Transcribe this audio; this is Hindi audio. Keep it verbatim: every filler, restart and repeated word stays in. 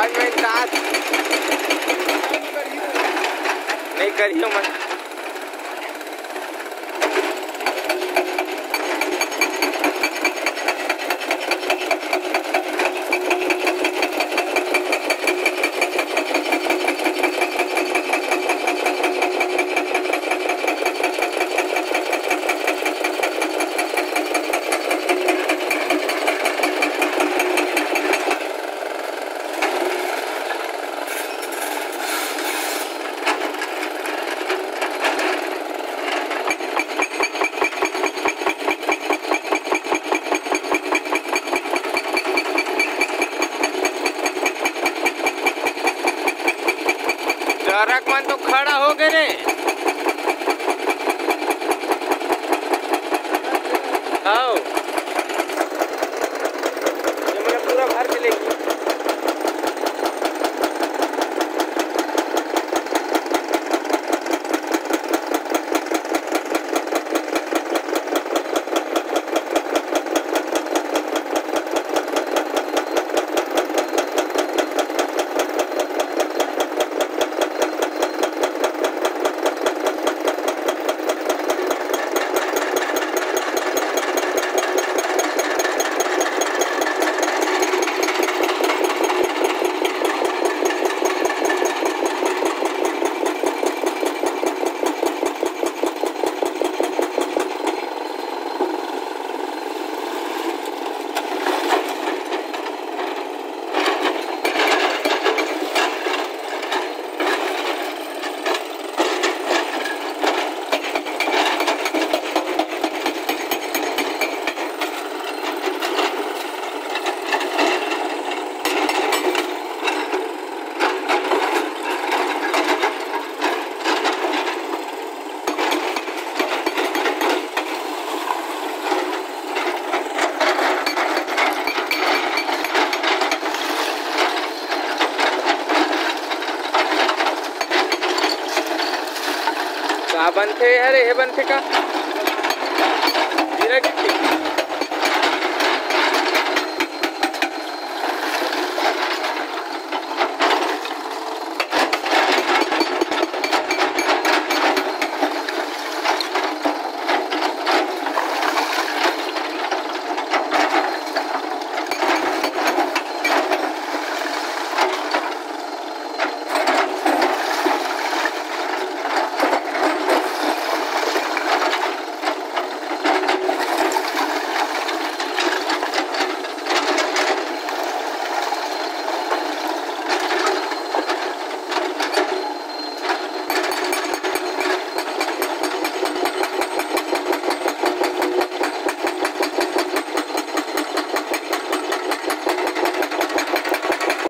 में दांत नहीं करियो मत। मन तो खड़ा हो गए रे। आओ ये पूरा भर के लेगी। बनते है रे हे बनते का।